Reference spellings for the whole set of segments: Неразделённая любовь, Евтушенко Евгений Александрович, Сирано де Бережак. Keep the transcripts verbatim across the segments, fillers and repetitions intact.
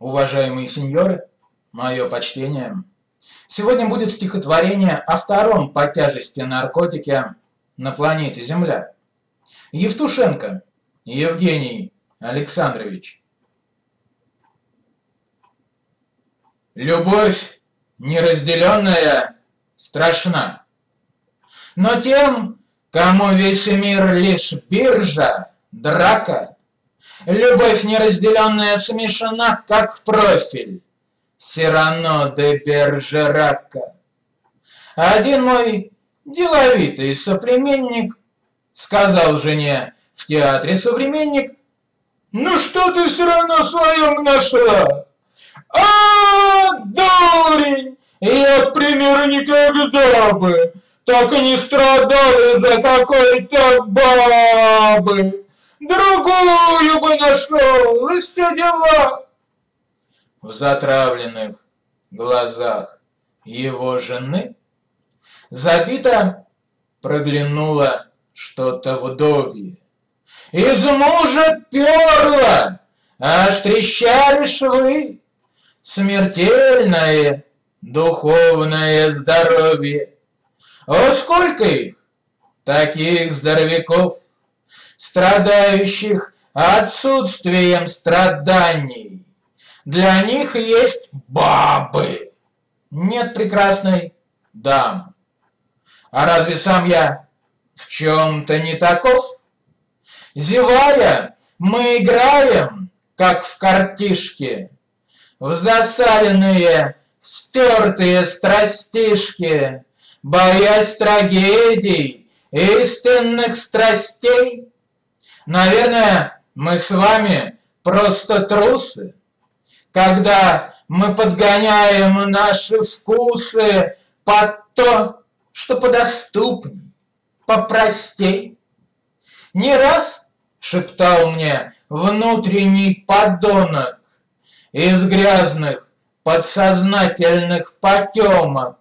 Уважаемые сеньоры, мое почтение. Сегодня будет стихотворение о втором по тяжести наркотике на планете Земля. Евтушенко Евгений Александрович. Любовь неразделенная страшна, но тем, кому весь мир лишь биржа, драка, любовь неразделенная смешана, как профиль Сирано де Бережака. Один мой деловитый соплеменник сказал жене в театре «Современник»: «Ну что ты все равно своем нашла? А, дурень! Я, к примеру, никогда бы так и не страдал из-за какой-то бабы. Другую бы нашел, и все дела». В затравленных глазах его жены забито проглянуло что-то вдовье. Из мужа перло, аж трещали швы. Смертельное духовное здоровье. О, сколько их, таких здоровяков, страдающих отсутствием страданий. Для них есть бабы, нет прекрасной дамы. А разве сам я в чем-то не таков? Зевая, мы играем, как в картишке, в засаленные, стертые страстишки, боясь трагедий, истинных страстей. Наверное, мы с вами просто трусы, когда мы подгоняем наши вкусы под то, что подоступней, попростей. Не раз шептал мне внутренний подонок из грязных подсознательных потемок: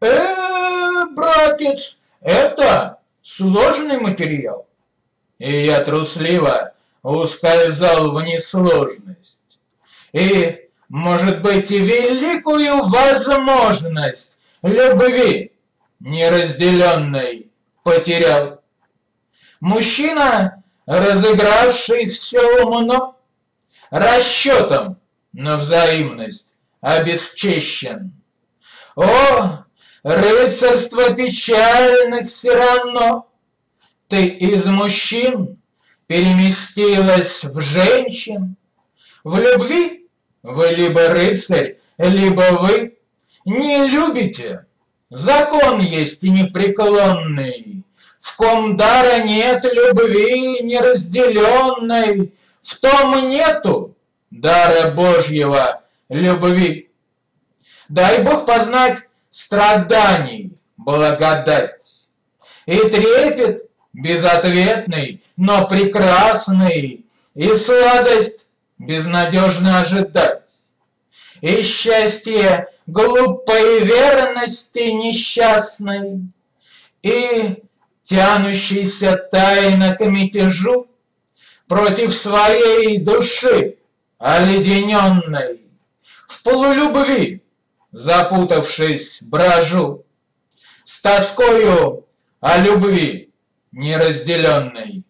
«Э, братец, это сложный материал». И я трусливо ускользал в несложность и, может быть, и великую возможность любви неразделенной потерял. Мужчина, разыгравший все умно, расчетом на взаимность обесчещен. О, рыцарство печальных Сирано! Ты из мужчин переместилась в женщин. В любви вы либо рыцарь, либо вы не любите. Закон есть непреклонный, в ком дара нет любви неразделенной, в том нету дара Божьего любви. Дай Бог познать страданий благодать и трепет безответный, но прекрасный, и сладость безнадежно ожидать, и счастье глупой верности несчастной, и тянущейся тайно к мятежу против своей души оледененной, в полулюбви запутавшись брожу, с тоскою о любви неразделенной.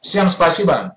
Всем спасибо.